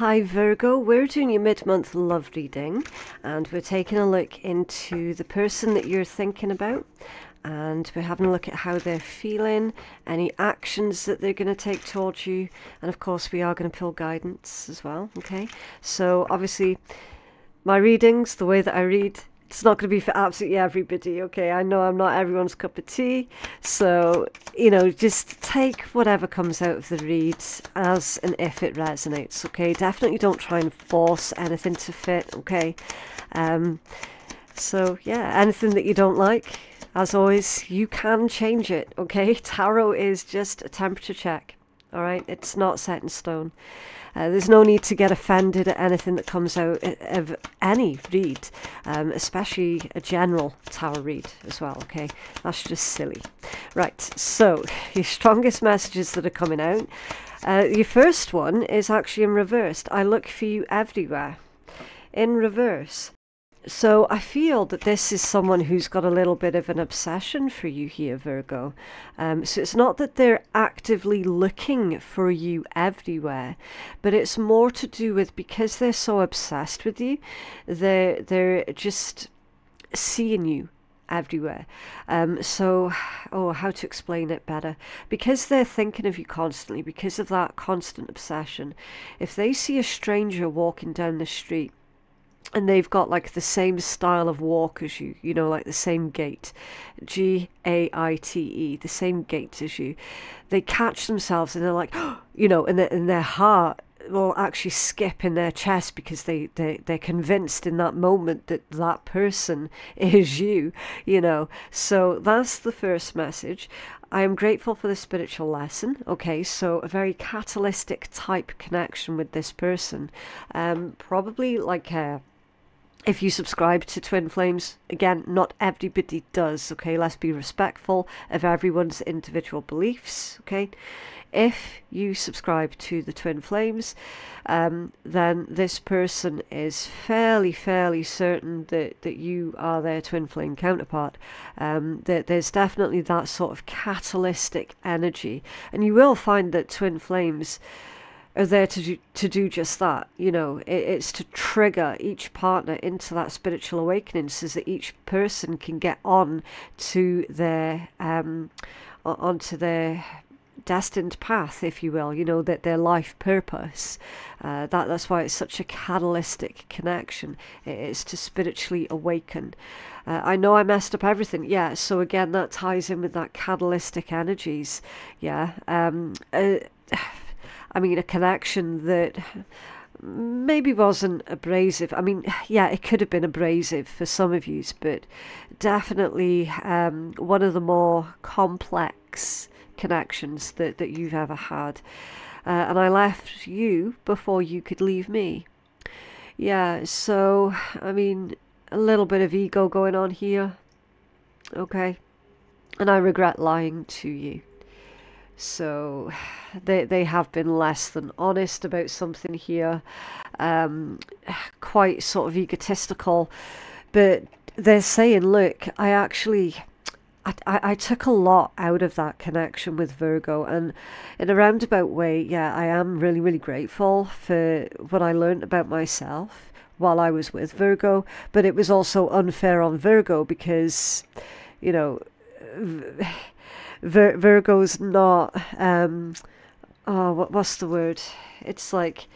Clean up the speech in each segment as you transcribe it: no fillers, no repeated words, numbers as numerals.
Hi Virgo, we're doing your mid-month love reading and we're taking a look into the person that you're thinking about and we're having a look at how they're feeling, any actions that they're going to take towards you, and of course we are going to pull guidance as well, okay? So obviously my readings, the way that I read, it's not going to be for absolutely everybody, okay? I know I'm not everyone's cup of tea, so, you know, just take whatever comes out of the read as and if it resonates, okay? Definitely don't try and force anything to fit, okay? So, yeah, anything that you don't like, as always, you can change it, okay? Tarot is just a temperature check, all right? It's not set in stone. There's no need to get offended at anything that comes out of any read, especially a general tarot read as well, okay? That's just silly. Right, so your strongest messages that are coming out. Your first one is actually in reverse. I look for you everywhere. In reverse. So I feel that this is someone who's got a little bit of an obsession for you here, Virgo. So it's not that they're actively looking for you everywhere, but it's more to do with because they're so obsessed with you, they're just seeing you everywhere. So, oh, how to explain it better? Because they're thinking of you constantly, because of that constant obsession, if they see a stranger walking down the street, and they've got like the same style of walk as you, you know, like the same gait, G-A-I-T-E, the same gait as you, they catch themselves and they're like, oh, you know, and their heart will actually skip in their chest because they're convinced in that moment that that person is you, you know. So that's the first message. I am grateful for the spiritual lesson. Okay, so a very catalytic type connection with this person. Probably like a... If you subscribe to Twin Flames, again, not everybody does, okay? Let's be respectful of everyone's individual beliefs, okay? If you subscribe to the Twin Flames, then this person is fairly certain that you are their Twin Flame counterpart. That there's definitely that sort of catalytic energy. And you will find that Twin Flames are there to do just that, you know. It's to trigger each partner into that spiritual awakening so that each person can get on to their destined path, if you will, you know, that their life purpose. That's why it's such a catalytic connection. It is to spiritually awaken. I know I messed up everything, yeah, so again that ties in with that catalytic energies, yeah. I mean, a connection that maybe wasn't abrasive. I mean, yeah, it could have been abrasive for some of you, but definitely one of the more complex connections that you've ever had. And I left you before you could leave me. Yeah, so, I mean, a little bit of ego going on here. Okay. And I regret lying to you. So they have been less than honest about something here, quite sort of egotistical, but they're saying, look, I took a lot out of that connection with Virgo, and in a roundabout way, yeah, I am really grateful for what I learned about myself while I was with Virgo, but it was also unfair on Virgo because, you know, Virgo's not, oh, what's the word? It's like,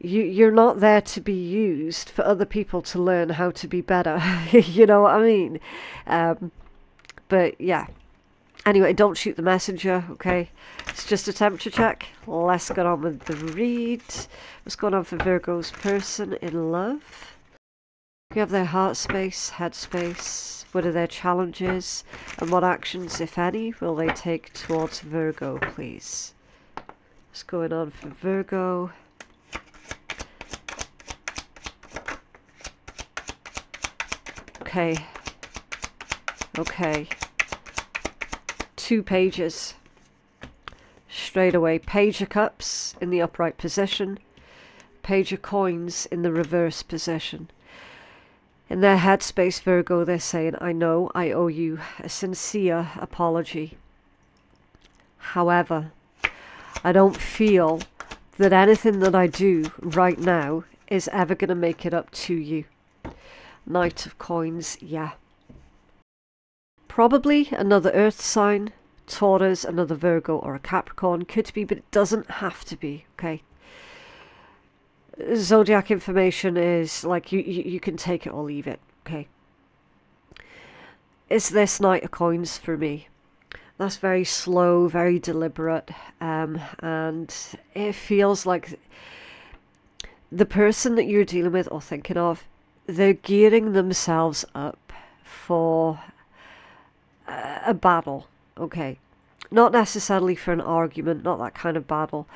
you're not there to be used for other people to learn how to be better, you know what I mean? But yeah, anyway, don't shoot the messenger, okay? It's just a temperature check. Let's get on with the read. What's going on for Virgo's person in love? We have their heart space, head space, what are their challenges, and what actions, if any, will they take towards Virgo, please? What's going on for Virgo? Okay. Okay. 2 pages. Straight away. Page of Cups in the upright position. Page of Coins in the reverse position. In their headspace, Virgo, they're saying, I know I owe you a sincere apology. However, I don't feel that anything that I do right now is ever going to make it up to you. Knight of Coins, yeah. Probably another earth sign, Taurus, another Virgo or a Capricorn, could be, but it doesn't have to be, okay? Zodiac information is like you can take it or leave it, okay? Is this Knight of Coins for me? That's very slow, very deliberate, and it feels like the person that you're dealing with or thinking of, they're gearing themselves up for a battle, okay? Not necessarily for an argument, not that kind of battle,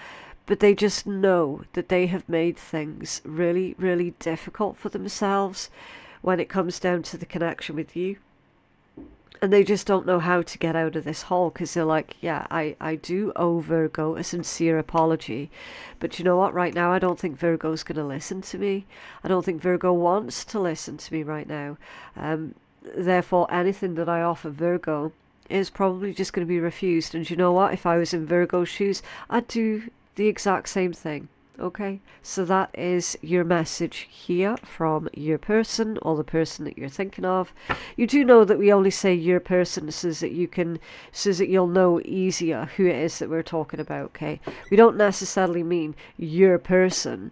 but they just know that they have made things really, really difficult for themselves when it comes down to the connection with you. And they just don't know how to get out of this hole, because they're like, yeah, I do owe Virgo a sincere apology, but you know what, right now I don't think Virgo's going to listen to me. I don't think Virgo wants to listen to me right now. Therefore, anything that I offer Virgo is probably just going to be refused. And you know what, if I was in Virgo's shoes, I'd do the exact same thing. Okay, so that is your message here from your person or the person that you're thinking of. You do know that we only say your person so that you'll know easier who it is that we're talking about, okay? We don't necessarily mean your person,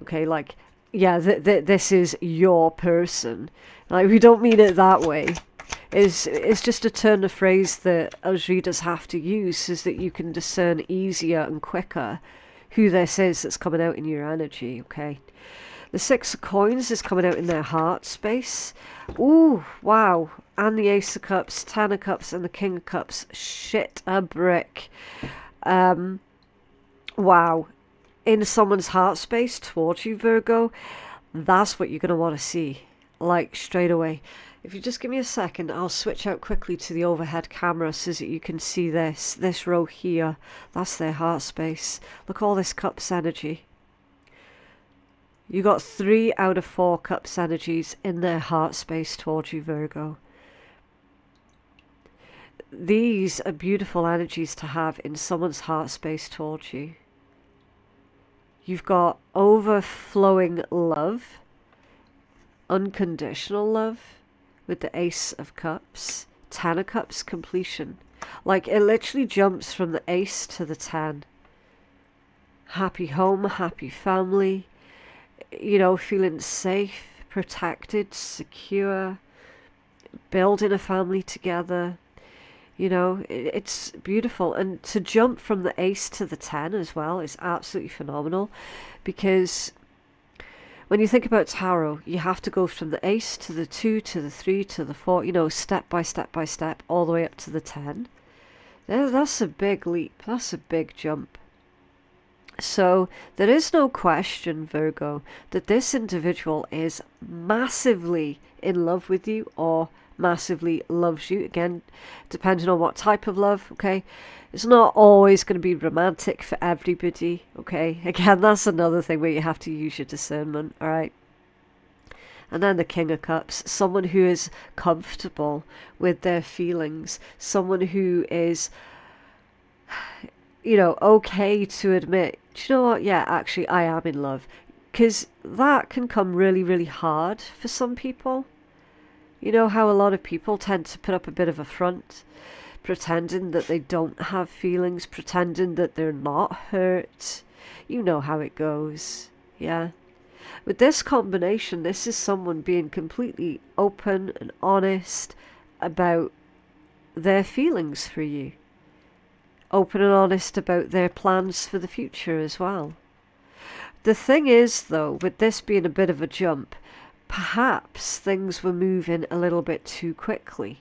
okay? Like, yeah, this is your person. Like, we don't mean it that way. It's just a turn of phrase that us readers have to use so that you can discern easier and quicker who this is that's coming out in your energy, okay? The Six of Coins is coming out in their heart space. Ooh, wow. And the Ace of Cups, Ten of Cups, and the King of Cups. Shit a brick. Wow. In someone's heart space towards you, Virgo, that's what you're going to want to see. Like, straight away. If you just give me a second, I'll switch out quickly to the overhead camera so that you can see this row here. That's their heart space. Look, all this Cups energy. You got 3 out of 4 Cups energies in their heart space towards you, Virgo. These are beautiful energies to have in someone's heart space towards you. You've got overflowing love, unconditional love, with the Ace of Cups, Ten of Cups completion. Like, it literally jumps from the Ace to the Ten. Happy home, happy family, you know, feeling safe, protected, secure, building a family together. You know, it's beautiful. And to jump from the Ace to the Ten as well is absolutely phenomenal, because when you think about tarot, you have to go from the Ace to the 2 to the 3 to the 4, you know, step by step by step, all the way up to the 10. That's a big leap. That's a big jump. So there is no question, Virgo, that this individual is massively in love with you or massively loves you. Again, depending on what type of love, okay? It's not always going to be romantic for everybody, okay? Again, that's another thing where you have to use your discernment, all right? And then the King of Cups, someone who is comfortable with their feelings, someone who is, you know, okay to admit, do you know what? Yeah, actually, I am in love. Because that can come really, really hard for some people. You know how a lot of people tend to put up a bit of a front, pretending that they don't have feelings, pretending that they're not hurt. You know how it goes, yeah? With this combination, this is someone being completely open and honest about their feelings for you. Open and honest about their plans for the future as well. The thing is, though, with this being a bit of a jump, perhaps things were moving a little bit too quickly.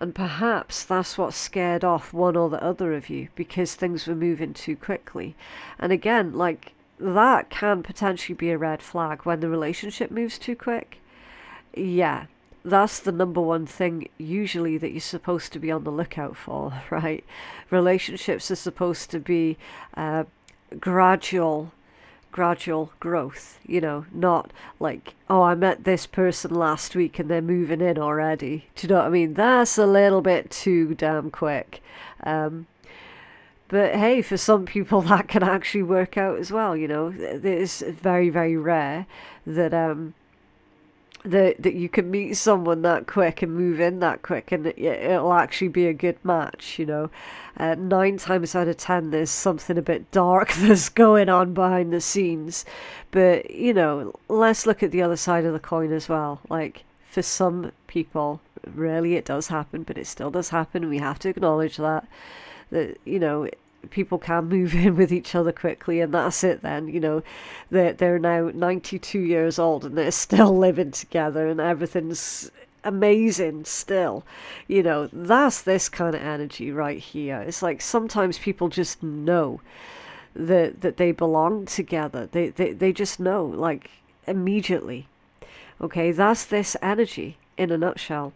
And perhaps that's what scared off one or the other of you, because things were moving too quickly. And again, like, that can potentially be a red flag when the relationship moves too quick. Yeah, that's the #1 thing usually that you're supposed to be on the lookout for, right? Relationships are supposed to be gradual growth, you know, not like, oh, I met this person last week and they're moving in already. Do you know what I mean? That's a little bit too damn quick. But hey, for some people that can actually work out as well, you know. It's very, very rare that that you can meet someone that quick and move in that quick, and it'll actually be a good match, you know. 9 times out of 10, there's something a bit dark that's going on behind the scenes. But, you know, let's look at the other side of the coin as well. Like, for some people, really, it does happen, but it still does happen. We have to acknowledge that. That, you know, people can move in with each other quickly, and that's it then, you know. They're now 92 years old and they're still living together and everything's amazing still, you know. That's this kind of energy right here. It's like sometimes people just know that they belong together. They just know, like, immediately. Okay, that's this energy in a nutshell.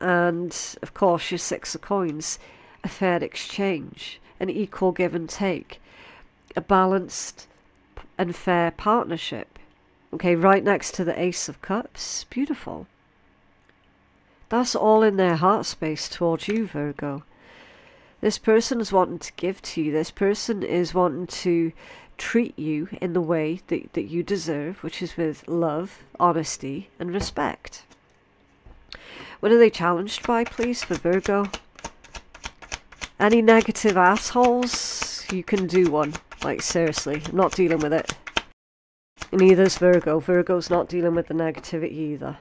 And of course your 6 of coins, a fair exchange, an equal give and take, a balanced and fair partnership. Okay, right next to the Ace of Cups. Beautiful. That's all in their heart space towards you, Virgo. This person is wanting to give to you. This person is wanting to treat you in the way that you deserve, which is with love, honesty, and respect. What are they challenged by, please, for Virgo? Any negative assholes, you can do one. Like, seriously, I'm not dealing with it. Neither's Virgo. Virgo's not dealing with the negativity either.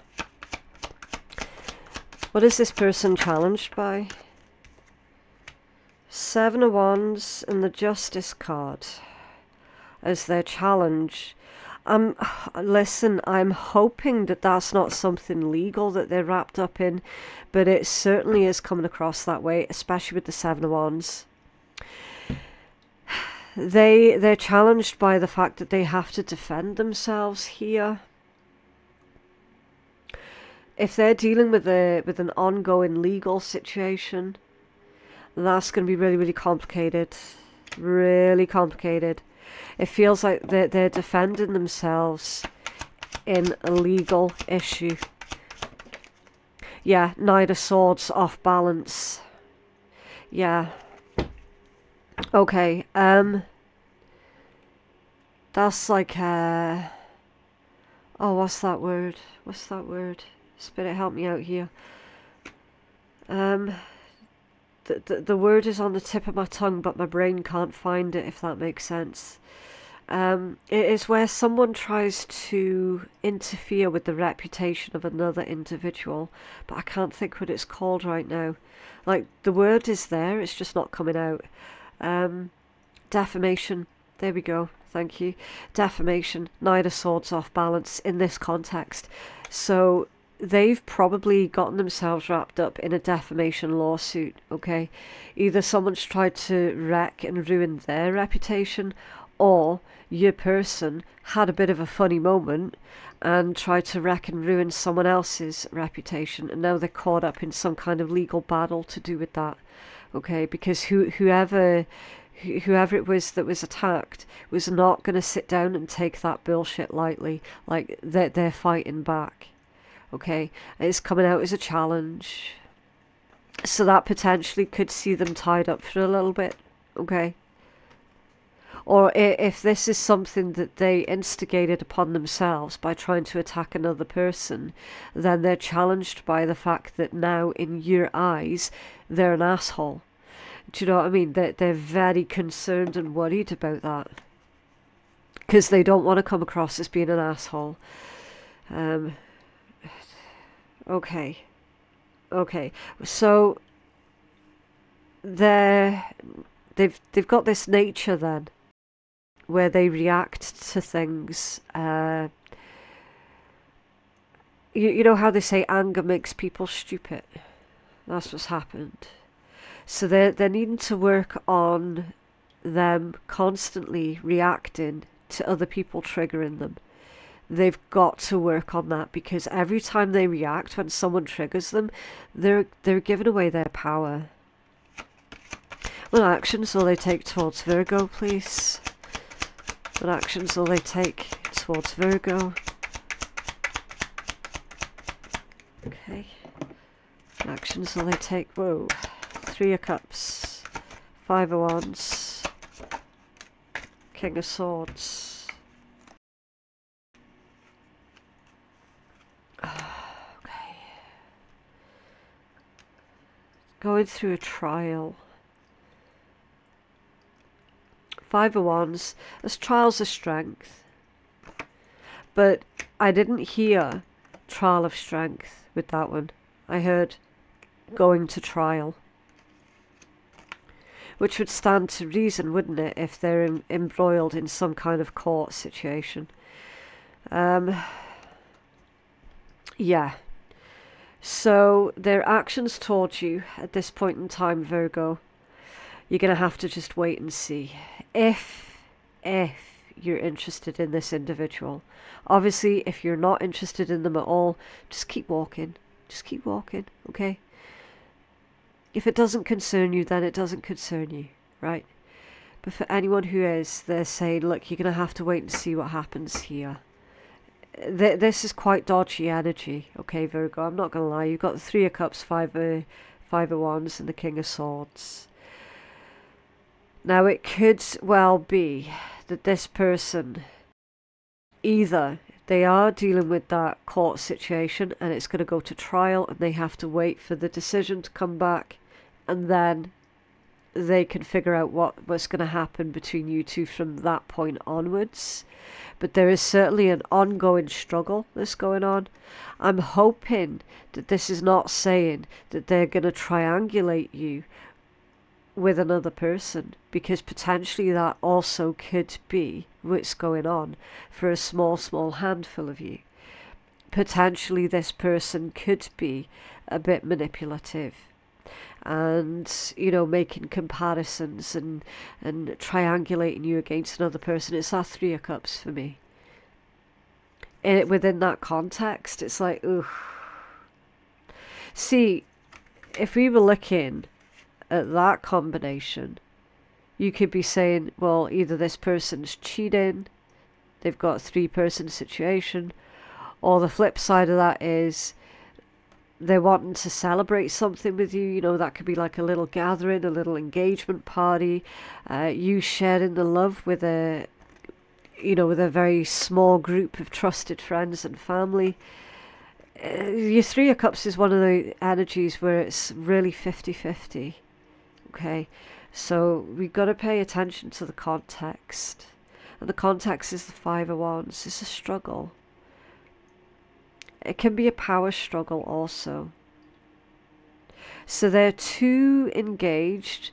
What is this person challenged by? 7 of Wands and the Justice card as their challenge. Listen, I'm hoping that that's not something legal that they're wrapped up in, but it certainly is coming across that way, especially with the 7 of Wands. They're challenged by the fact that they have to defend themselves here. If they're dealing with an ongoing legal situation, that's going to be really, really complicated. Really complicated. It feels like they're defending themselves in a legal issue. Yeah, Knight of Swords, off balance. Yeah. Okay. That's like oh, what's that word? What's that word? Spirit, help me out here. The word is on the tip of my tongue, but my brain can't find it, if that makes sense. It is where someone tries to interfere with the reputation of another individual, but I can't think what it's called right now. Like, the word is there, it's just not coming out. Defamation. There we go. Thank you. Defamation. Knight of Swords, off balance in this context. So they've probably gotten themselves wrapped up in a defamation lawsuit, okay? Either someone's tried to wreck and ruin their reputation, or your person had a bit of a funny moment and tried to wreck and ruin someone else's reputation, and now they're caught up in some kind of legal battle to do with that, okay? Because whoever it was that was attacked was not going to sit down and take that bullshit lightly. Like, they're fighting back. Okay, it's coming out as a challenge. So that potentially could see them tied up for a little bit, okay? Or if this is something that they instigated upon themselves by trying to attack another person, then they're challenged by the fact that now, in your eyes, they're an asshole. Do you know what I mean? They're very concerned and worried about that, because they don't want to come across as being an asshole. Okay, so they've got this nature then where they react to things. You know how they say anger makes people stupid? That's what's happened. So they're needing to work on them constantly reacting to other people triggering them. They've got to work on that, because every time they react, when someone triggers them, they're giving away their power. What actions will they take towards Virgo, please? What actions will they take towards Virgo? Okay. What actions will they take? Whoa. 3 of Cups. Five of Wands, King of Swords. Okay. Going through a trial. Five of Wands. This trial's of strength. But I didn't hear trial of strength with that one. I heard going to trial. Which would stand to reason, wouldn't it, if they're embroiled in some kind of court situation. Yeah. So their actions towards you at this point in time, Virgo, you're going to have to just wait and see. If you're interested in this individual. Obviously, if you're not interested in them at all, just keep walking. Just keep walking, okay? If it doesn't concern you, then it doesn't concern you, right? But for anyone who is, they're saying, look, you're going to have to wait and see what happens here. This is quite dodgy energy, okay, Virgo? I'm not going to lie. You've got the Three of Cups, Five of Wands, and the King of Swords. Now, it could well be that this person, either they are dealing with that court situation and it's going to go to trial and they have to wait for the decision to come back, and then they can figure out what's going to happen between you two from that point onwards. But there is certainly an ongoing struggle that's going on. I'm hoping that this is not saying that they're going to triangulate you with another person, because potentially that also could be what's going on for a small handful of you. Potentially this person could be a bit manipulative and, you know, making comparisons and triangulating you against another person. It's that Three of Cups for me. Within that context, it's like, ooh. See, if we were looking at that combination, you could be saying, well, either this person's cheating, they've got a three-person situation, or the flip side of that is they're wanting to celebrate something with you. You know, that could be like a little gathering, a little engagement party, you sharing the love with a, you know, with a very small group of trusted friends and family. Your Three of Cups is one of the energies where it's really 50-50. Okay, so we've got to pay attention to the context. And the context is the Five of Wands. It's a struggle. It can be a power struggle also. So they're too engaged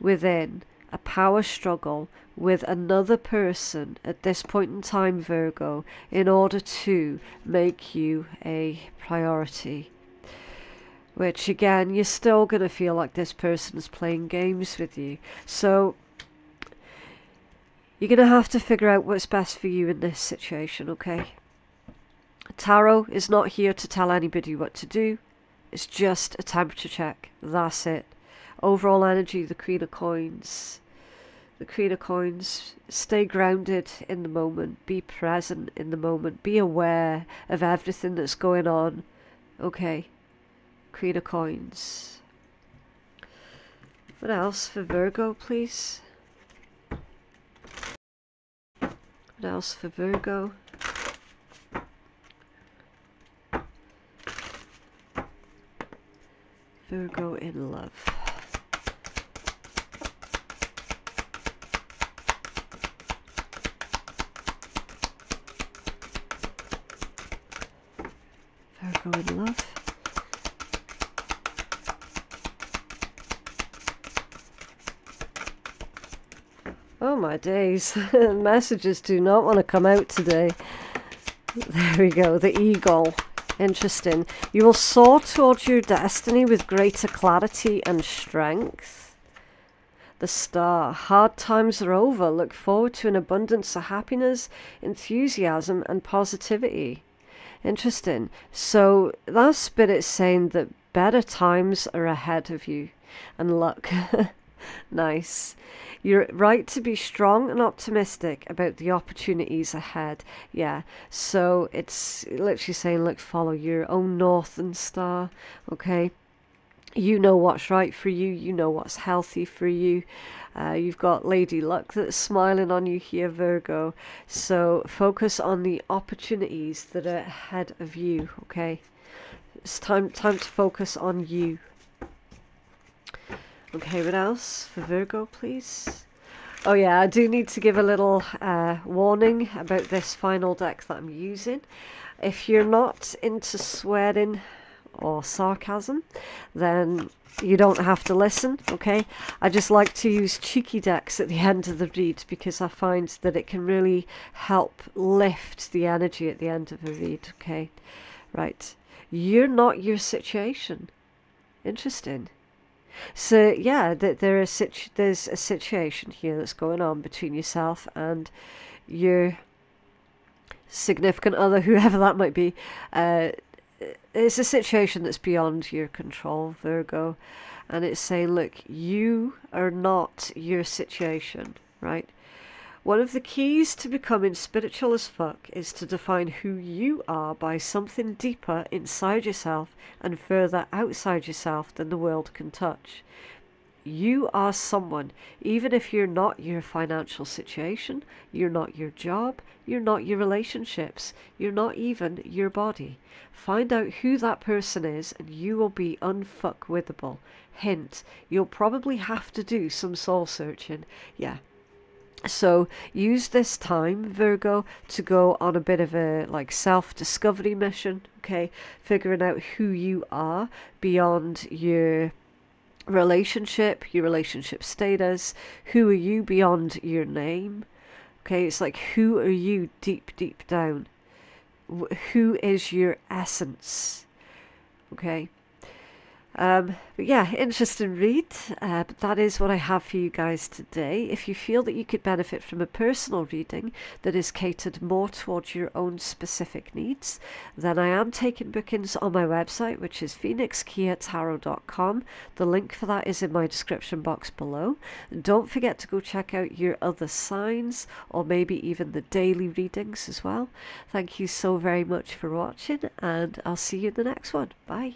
within a power struggle with another person at this point in time, Virgo, in order to make you a priority. Which, again, you're still going to feel like this person is playing games with you. So you're going to have to figure out what's best for you in this situation, okay? Tarot is not here to tell anybody what to do. It's just a temperature check. That's it. Overall energy, the Queen of Coins. The Queen of Coins. Stay grounded in the moment. Be present in the moment. Be aware of everything that's going on, okay? Queen of Coins. What else for Virgo, please? What else for Virgo? Virgo in love. Virgo in love. Oh my days, messages do not want to come out today. There we go, the eagle. Interesting. You will soar towards your destiny with greater clarity and strength. The Star. Hard times are over. Look forward to an abundance of happiness, enthusiasm and positivity. Interesting. So that spirit's saying that better times are ahead of you. And luck. Nice. You're right to be strong and optimistic about the opportunities ahead. Yeah, so it's literally saying, look, follow your own northern star, okay? You know what's right for you. You know what's healthy for you. You've got Lady Luck that's smiling on you here, Virgo. So focus on the opportunities that are ahead of you, okay? It's time to focus on you. Okay, what else for Virgo, please? Oh yeah, I do need to give a little warning about this final deck that I'm using. If you're not into swearing or sarcasm, then you don't have to listen, okay? I just like to use cheeky decks at the end of the read because I find that it can really help lift the energy at the end of a read, okay? Right. You're not your situation. Interesting. So, yeah, there's a situation here that's going on between yourself and your significant other, whoever that might be. It's a situation that's beyond your control, Virgo, and it's saying, look, you are not your situation, right? One of the keys to becoming spiritual as fuck is to define who you are by something deeper inside yourself and further outside yourself than the world can touch. You are someone, even if you're not your financial situation, you're not your job, you're not your relationships, you're not even your body. Find out who that person is and you will be unfuckwittable. Hint, you'll probably have to do some soul searching. Yeah. So use this time, Virgo, to go on a bit of a like self-discovery mission, okay? Figuring out who you are beyond your relationship, your relationship status. Who are you beyond your name? Okay, it's like, who are you deep down? Who is your essence? Okay, but yeah, interesting read, but that is what I have for you guys today. If you feel that you could benefit from a personal reading that is catered more towards your own specific needs, then I am taking bookings on my website, which is phoenixkeiatarot.com. The link for that is in my description box below. Don't forget to go check out your other signs, or maybe even the daily readings as well. Thank you so very much for watching, and I'll see you in the next one. Bye.